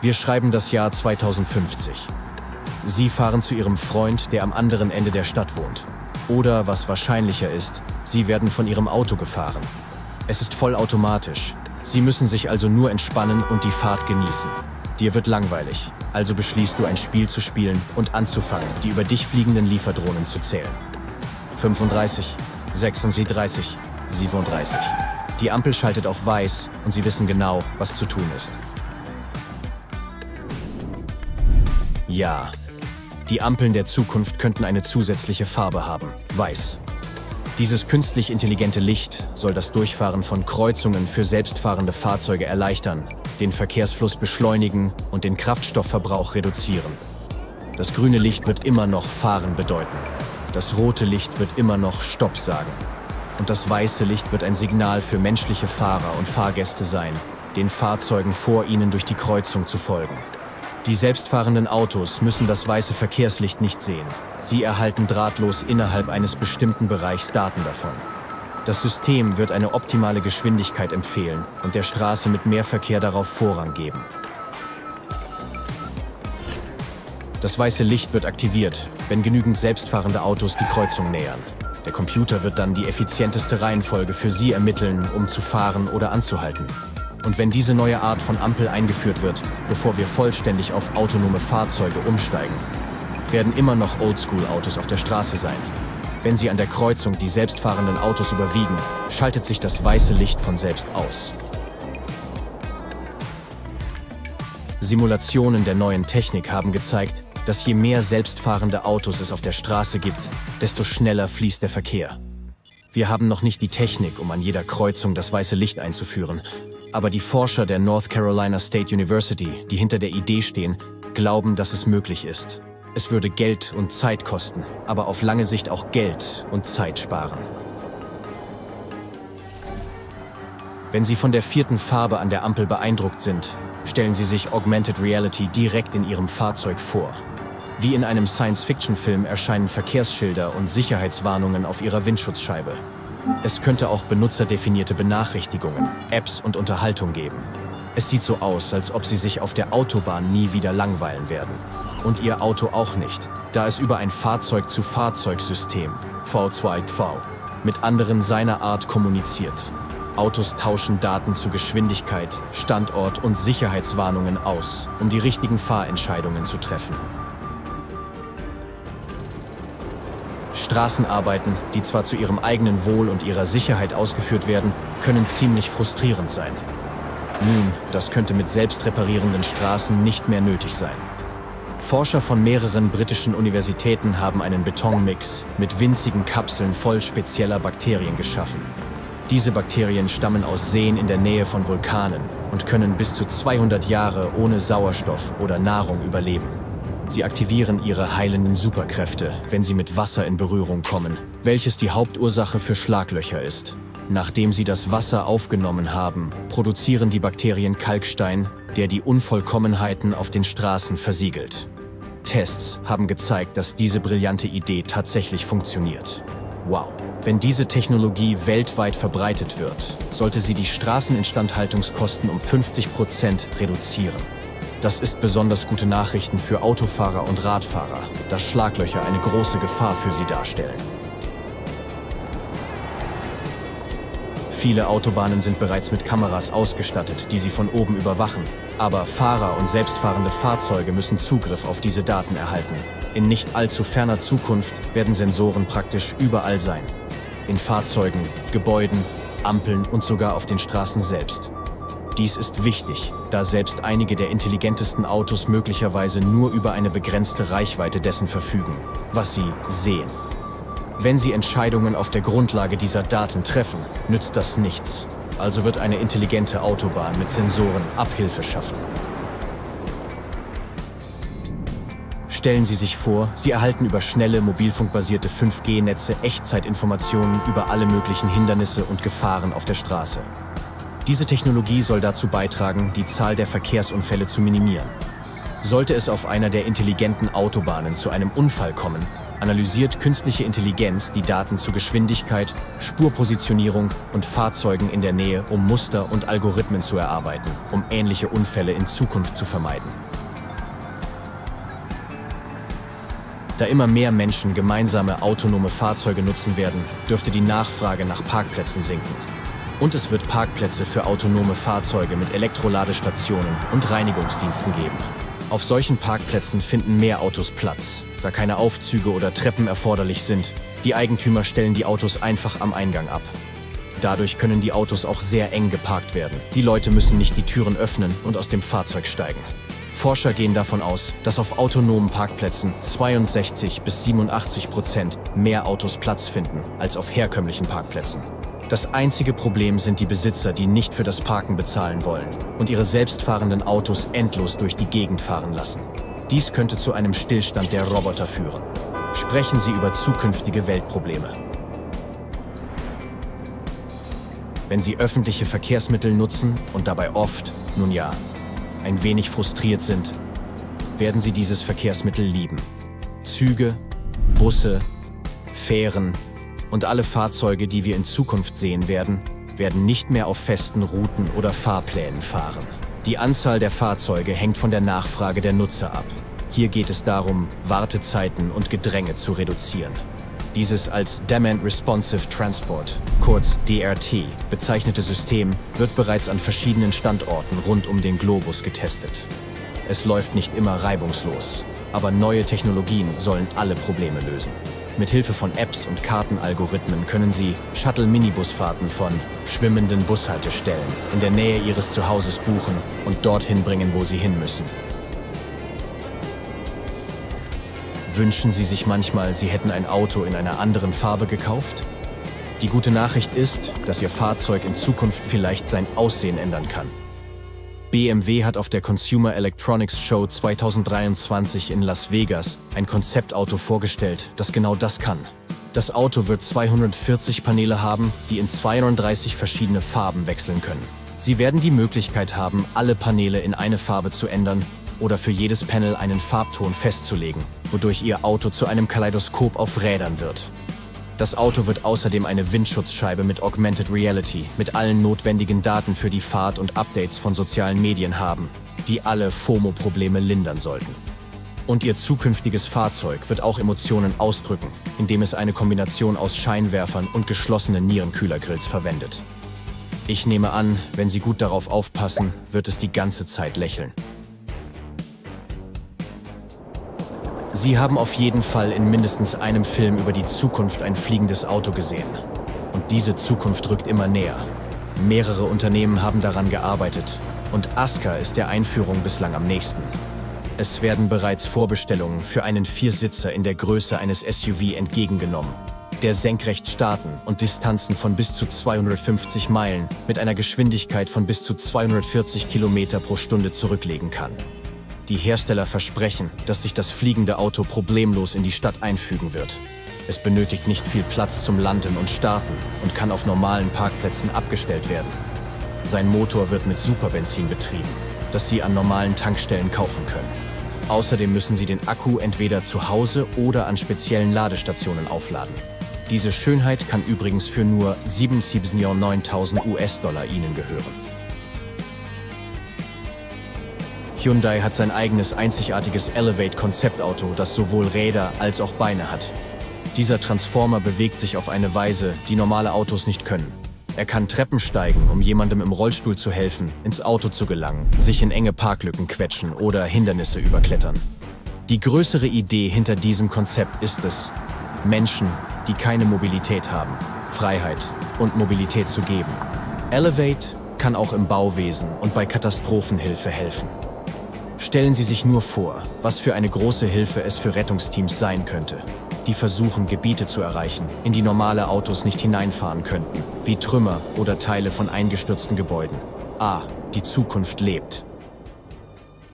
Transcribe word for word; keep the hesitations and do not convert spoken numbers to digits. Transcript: Wir schreiben das Jahr zweitausendfünfzig. Sie fahren zu Ihrem Freund, der am anderen Ende der Stadt wohnt. Oder, was wahrscheinlicher ist, Sie werden von Ihrem Auto gefahren. Es ist vollautomatisch. Sie müssen sich also nur entspannen und die Fahrt genießen. Dir wird langweilig, also beschließt du, ein Spiel zu spielen und anzufangen, die über dich fliegenden Lieferdrohnen zu zählen. fünfunddreißig, sechsunddreißig, siebenunddreißig. Die Ampel schaltet auf Weiß und Sie wissen genau, was zu tun ist. Ja, die Ampeln der Zukunft könnten eine zusätzliche Farbe haben, Weiß. Dieses künstlich intelligente Licht soll das Durchfahren von Kreuzungen für selbstfahrende Fahrzeuge erleichtern, den Verkehrsfluss beschleunigen und den Kraftstoffverbrauch reduzieren. Das grüne Licht wird immer noch Fahren bedeuten. Das rote Licht wird immer noch Stopp sagen. Und das weiße Licht wird ein Signal für menschliche Fahrer und Fahrgäste sein, den Fahrzeugen vor ihnen durch die Kreuzung zu folgen. Die selbstfahrenden Autos müssen das weiße Verkehrslicht nicht sehen. Sie erhalten drahtlos innerhalb eines bestimmten Bereichs Daten davon. Das System wird eine optimale Geschwindigkeit empfehlen und der Straße mit mehr Verkehr darauf Vorrang geben. Das weiße Licht wird aktiviert, wenn genügend selbstfahrende Autos die Kreuzung nähern. Der Computer wird dann die effizienteste Reihenfolge für Sie ermitteln, um zu fahren oder anzuhalten. Und wenn diese neue Art von Ampel eingeführt wird, bevor wir vollständig auf autonome Fahrzeuge umsteigen, werden immer noch Oldschool-Autos auf der Straße sein. Wenn sie an der Kreuzung die selbstfahrenden Autos überwiegen, schaltet sich das weiße Licht von selbst aus. Simulationen der neuen Technik haben gezeigt, dass je mehr selbstfahrende Autos es auf der Straße gibt, desto schneller fließt der Verkehr. Wir haben noch nicht die Technik, um an jeder Kreuzung das weiße Licht einzuführen. Aber die Forscher der North Carolina State University, die hinter der Idee stehen, glauben, dass es möglich ist. Es würde Geld und Zeit kosten, aber auf lange Sicht auch Geld und Zeit sparen. Wenn Sie von der vierten Farbe an der Ampel beeindruckt sind, stellen Sie sich Augmented Reality direkt in Ihrem Fahrzeug vor. Wie in einem Science-Fiction-Film erscheinen Verkehrsschilder und Sicherheitswarnungen auf Ihrer Windschutzscheibe. Es könnte auch benutzerdefinierte Benachrichtigungen, Apps und Unterhaltung geben. Es sieht so aus, als ob Sie sich auf der Autobahn nie wieder langweilen werden. Und Ihr Auto auch nicht, da es über ein Fahrzeug-zu-Fahrzeug-System, V zwei V, mit anderen seiner Art kommuniziert. Autos tauschen Daten zu Geschwindigkeit, Standort und Sicherheitswarnungen aus, um die richtigen Fahrentscheidungen zu treffen. Straßenarbeiten, die zwar zu ihrem eigenen Wohl und ihrer Sicherheit ausgeführt werden, können ziemlich frustrierend sein. Nun, das könnte mit selbstreparierenden Straßen nicht mehr nötig sein. Forscher von mehreren britischen Universitäten haben einen Betonmix mit winzigen Kapseln voll spezieller Bakterien geschaffen. Diese Bakterien stammen aus Seen in der Nähe von Vulkanen und können bis zu zweihundert Jahre ohne Sauerstoff oder Nahrung überleben. Sie aktivieren ihre heilenden Superkräfte, wenn sie mit Wasser in Berührung kommen, welches die Hauptursache für Schlaglöcher ist. Nachdem sie das Wasser aufgenommen haben, produzieren die Bakterien Kalkstein, der die Unvollkommenheiten auf den Straßen versiegelt. Tests haben gezeigt, dass diese brillante Idee tatsächlich funktioniert. Wow! Wenn diese Technologie weltweit verbreitet wird, sollte sie die Straßeninstandhaltungskosten um fünfzig Prozent reduzieren. Das ist besonders gute Nachrichten für Autofahrer und Radfahrer, da Schlaglöcher eine große Gefahr für sie darstellen. Viele Autobahnen sind bereits mit Kameras ausgestattet, die sie von oben überwachen. Aber Fahrer und selbstfahrende Fahrzeuge müssen Zugriff auf diese Daten erhalten. In nicht allzu ferner Zukunft werden Sensoren praktisch überall sein. In Fahrzeugen, Gebäuden, Ampeln und sogar auf den Straßen selbst. Dies ist wichtig, da selbst einige der intelligentesten Autos möglicherweise nur über eine begrenzte Reichweite dessen verfügen, was sie sehen. Wenn sie Entscheidungen auf der Grundlage dieser Daten treffen, nützt das nichts. Also wird eine intelligente Autobahn mit Sensoren Abhilfe schaffen. Stellen Sie sich vor, Sie erhalten über schnelle, mobilfunkbasierte fünf G Netze Echtzeitinformationen über alle möglichen Hindernisse und Gefahren auf der Straße. Diese Technologie soll dazu beitragen, die Zahl der Verkehrsunfälle zu minimieren. Sollte es auf einer der intelligenten Autobahnen zu einem Unfall kommen, analysiert künstliche Intelligenz die Daten zu Geschwindigkeit, Spurpositionierung und Fahrzeugen in der Nähe, um Muster und Algorithmen zu erarbeiten, um ähnliche Unfälle in Zukunft zu vermeiden. Da immer mehr Menschen gemeinsame autonome Fahrzeuge nutzen werden, dürfte die Nachfrage nach Parkplätzen sinken. Und es wird Parkplätze für autonome Fahrzeuge mit Elektroladestationen und Reinigungsdiensten geben. Auf solchen Parkplätzen finden mehr Autos Platz, da keine Aufzüge oder Treppen erforderlich sind. Die Eigentümer stellen die Autos einfach am Eingang ab. Dadurch können die Autos auch sehr eng geparkt werden. Die Leute müssen nicht die Türen öffnen und aus dem Fahrzeug steigen. Forscher gehen davon aus, dass auf autonomen Parkplätzen zweiundsechzig bis siebenundachtzig Prozent mehr Autos Platz finden als auf herkömmlichen Parkplätzen. Das einzige Problem sind die Besitzer, die nicht für das Parken bezahlen wollen und ihre selbstfahrenden Autos endlos durch die Gegend fahren lassen. Dies könnte zu einem Stillstand der Roboter führen. Sprechen Sie über zukünftige Weltprobleme. Wenn Sie öffentliche Verkehrsmittel nutzen und dabei oft, nun ja, ein wenig frustriert sind, werden Sie dieses Verkehrsmittel lieben. Züge, Busse, Fähren und alle Fahrzeuge, die wir in Zukunft sehen werden, werden nicht mehr auf festen Routen oder Fahrplänen fahren. Die Anzahl der Fahrzeuge hängt von der Nachfrage der Nutzer ab. Hier geht es darum, Wartezeiten und Gedränge zu reduzieren. Dieses als Demand Responsive Transport, kurz D R T, bezeichnete System wird bereits an verschiedenen Standorten rund um den Globus getestet. Es läuft nicht immer reibungslos, aber neue Technologien sollen alle Probleme lösen. Mithilfe von Apps und Kartenalgorithmen können Sie Shuttle-Minibusfahrten von schwimmenden Bushaltestellen in der Nähe Ihres Zuhauses buchen und dorthin bringen, wo Sie hin müssen. Wünschen Sie sich manchmal, Sie hätten ein Auto in einer anderen Farbe gekauft? Die gute Nachricht ist, dass Ihr Fahrzeug in Zukunft vielleicht sein Aussehen ändern kann. B M W hat auf der Consumer Electronics Show zweitausenddreiundzwanzig in Las Vegas ein Konzeptauto vorgestellt, das genau das kann. Das Auto wird zweihundertvierzig Paneele haben, die in zweiunddreißig verschiedene Farben wechseln können. Sie werden die Möglichkeit haben, alle Paneele in eine Farbe zu ändern oder für jedes Panel einen Farbton festzulegen, wodurch Ihr Auto zu einem Kaleidoskop auf Rädern wird. Das Auto wird außerdem eine Windschutzscheibe mit Augmented Reality, mit allen notwendigen Daten für die Fahrt und Updates von sozialen Medien haben, die alle FOMO-Probleme lindern sollten. Und Ihr zukünftiges Fahrzeug wird auch Emotionen ausdrücken, indem es eine Kombination aus Scheinwerfern und geschlossenen Nierenkühlergrills verwendet. Ich nehme an, wenn Sie gut darauf aufpassen, wird es die ganze Zeit lächeln. Sie haben auf jeden Fall in mindestens einem Film über die Zukunft ein fliegendes Auto gesehen. Und diese Zukunft rückt immer näher. Mehrere Unternehmen haben daran gearbeitet und Aska ist der Einführung bislang am nächsten. Es werden bereits Vorbestellungen für einen Viersitzer in der Größe eines S U V entgegengenommen, der senkrecht starten und Distanzen von bis zu zweihundertfünfzig Meilen mit einer Geschwindigkeit von bis zu zweihundertvierzig Kilometer pro Stunde zurücklegen kann. Die Hersteller versprechen, dass sich das fliegende Auto problemlos in die Stadt einfügen wird. Es benötigt nicht viel Platz zum Landen und Starten und kann auf normalen Parkplätzen abgestellt werden. Sein Motor wird mit Superbenzin betrieben, das Sie an normalen Tankstellen kaufen können. Außerdem müssen Sie den Akku entweder zu Hause oder an speziellen Ladestationen aufladen. Diese Schönheit kann übrigens für nur siebenundsiebzig Millionen neuntausend U S-Dollar Ihnen gehören. Hyundai hat sein eigenes einzigartiges Elevate-Konzeptauto, das sowohl Räder als auch Beine hat. Dieser Transformer bewegt sich auf eine Weise, die normale Autos nicht können. Er kann Treppen steigen, um jemandem im Rollstuhl zu helfen, ins Auto zu gelangen, sich in enge Parklücken quetschen oder Hindernisse überklettern. Die größere Idee hinter diesem Konzept ist es, Menschen, die keine Mobilität haben, Freiheit und Mobilität zu geben. Elevate kann auch im Bauwesen und bei Katastrophenhilfe helfen. Stellen Sie sich nur vor, was für eine große Hilfe es für Rettungsteams sein könnte, die versuchen, Gebiete zu erreichen, in die normale Autos nicht hineinfahren könnten, wie Trümmer oder Teile von eingestürzten Gebäuden. Ah, die Zukunft lebt.